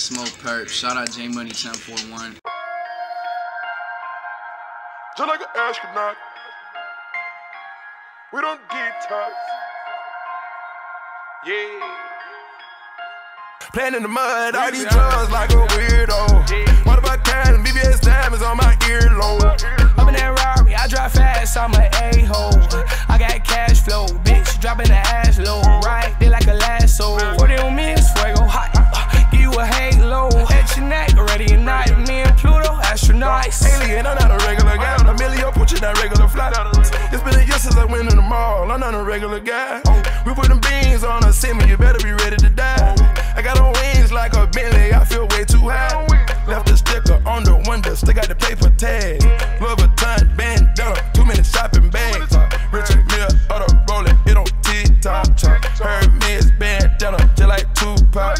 SmokePurpp. Shout out Jmoney1041. Just like an astronaut, we don't get tired. Yeah. Playing in the mud, all these drugs like a weirdo. Yeah. What about time? BBS time is on my earlobe. I'm in that Rari, I drive fast, I'm an a-hole. I got cash flow, bitch, dropping the ass low. Right, they like a lasso. What it on me is fuego hot. Give you a halo at your neck, already in night. Me and Pluto, astronauts. Alien, I'm not a regular guy. I'm a million, put you in that regular flight. It's been a year since I went in the mall. I'm not a regular guy. We put them beans on a semi, you better be ready to die. I got on wings like a Bentley, I feel way too high. Left the sticker on the window, still got the paper tag. Love a ton, bandana, too many shopping bags. Richard Mille, other rolling, it on TikTok. Hermes, bandana, just like Tupac.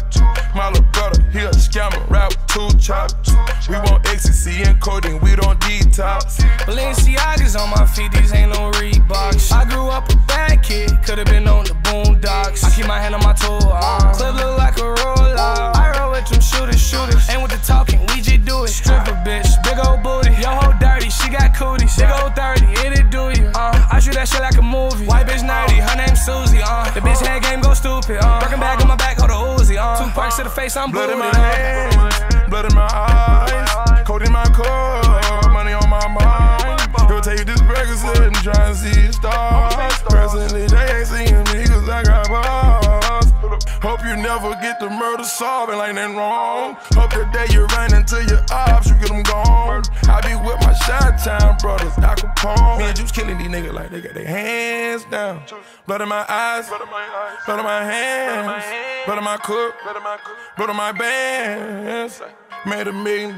My little brother, he a scammer, rap two chops. We want ecstasy and coding, we don't detox. Balenciaga's on my feet, these ain't no Reeboks. I grew up a bad kid, could've been on the boondocks. I keep my hand on my toe, club look like a roll out. I roll with them shooters. Ain't with the talking, we just do it. Stripper bitch, big old booty. Yo ho dirty, she got cooties. Big old 30, it'll do you. I shoot that shit like a movie. White bitch 90, her name's Susie. The bitch head game go stupid. Working back on my back, hold the Uzi. 2 parks to the face, I'm blood in my hands, blood in my eyes, cold in my car, money on my mind. He'll take this breakfast and try and see it stars. Personally, they ain't seeing me 'cause I got bars. Hope you never get the murder solving like that wrong. Hope the day you run into your ops, you get them gone. I be with my Chi-Town brothers, Al Capone. Me and Juice killing these niggas like they got their hands down. Blood in my eyes, blood in my hands, blood in my cook, blood in my bands. Made $1 million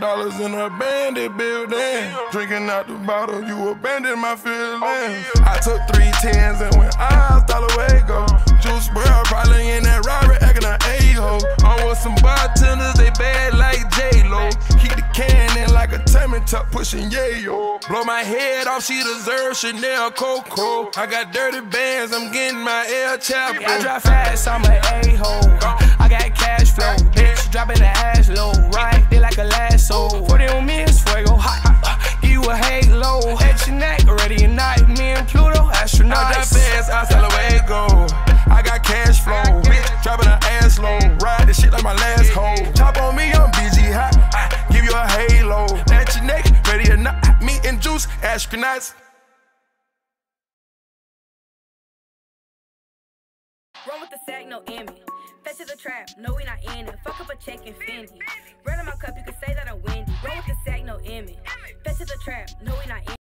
in a bandit building. Drinking out the bottle, you abandoned my feelings. I took 3 tens and went eyes all the way go. Juice Brown probably in that robbery acting an a-hole. I'm with some bartenders, they bad like J-Lo. Keep the can in like a tummy tuck pushing yayo. Blow my head off, she deserves Chanel Coco. I got dirty bands, I'm getting my El Chapo. I drive fast, I'm an a-hole. I got cash flow, bitch, dropping the ass low. Right, they like a lasso. 40 on me is fuego hot. Give you a halo at your neck, already in night. Me and Pluto, astronauts. I sell away go. I got cash flow, bitch, dropping an ass low. Ride this shit like my last hoe. Top on me, I'm BG hot. Give you a halo at your neck, ready or not. Me and Juice, astronauts. Run with the sack, no Emmy. Fetch to the trap, no we not in it. Fuck up a check and Fendi. Run in my cup, you can say that I'm windy. Roll with the sack, no Emmy. Fetch to the trap, no we not in it.